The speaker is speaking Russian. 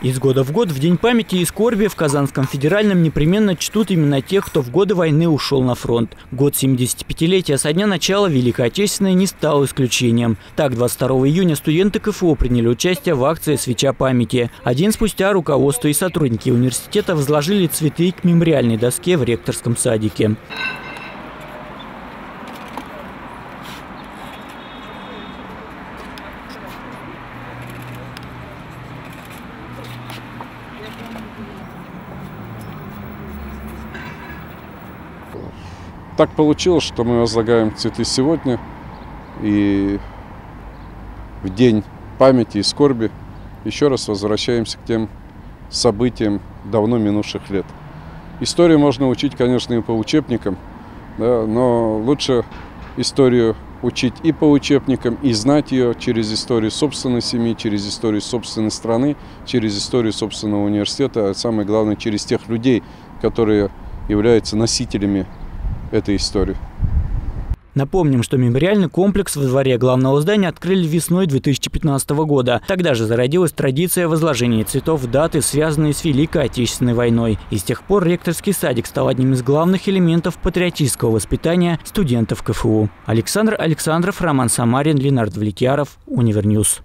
Из года в год в День памяти и скорби в Казанском федеральном непременно чтут именно тех, кто в годы войны ушел на фронт. Год 75-летия со дня начала Великой Отечественной не стал исключением. Так, 22 июня студенты КФУ приняли участие в акции «Свеча памяти». А день спустя руководство и сотрудники университета возложили цветы к мемориальной доске в ректорском садике. Так получилось, что мы возлагаем цветы сегодня и в День памяти и скорби еще раз возвращаемся к тем событиям давно минувших лет. Историю можно учить, конечно, и по учебникам, да, но лучше историю учить и по учебникам, и знать ее через историю собственной семьи, через историю собственной страны, через историю собственного университета, а самое главное, через тех людей, которые являются носителями этой истории. Напомним, что мемориальный комплекс во дворе главного здания открыли весной 2015 года. Тогда же зародилась традиция возложения цветов в даты, связанные с Великой Отечественной войной. И с тех пор ректорский садик стал одним из главных элементов патриотического воспитания студентов КФУ. Александр Александров, Роман Самарин, Ленард Влетьяров, Универ-Ньюс.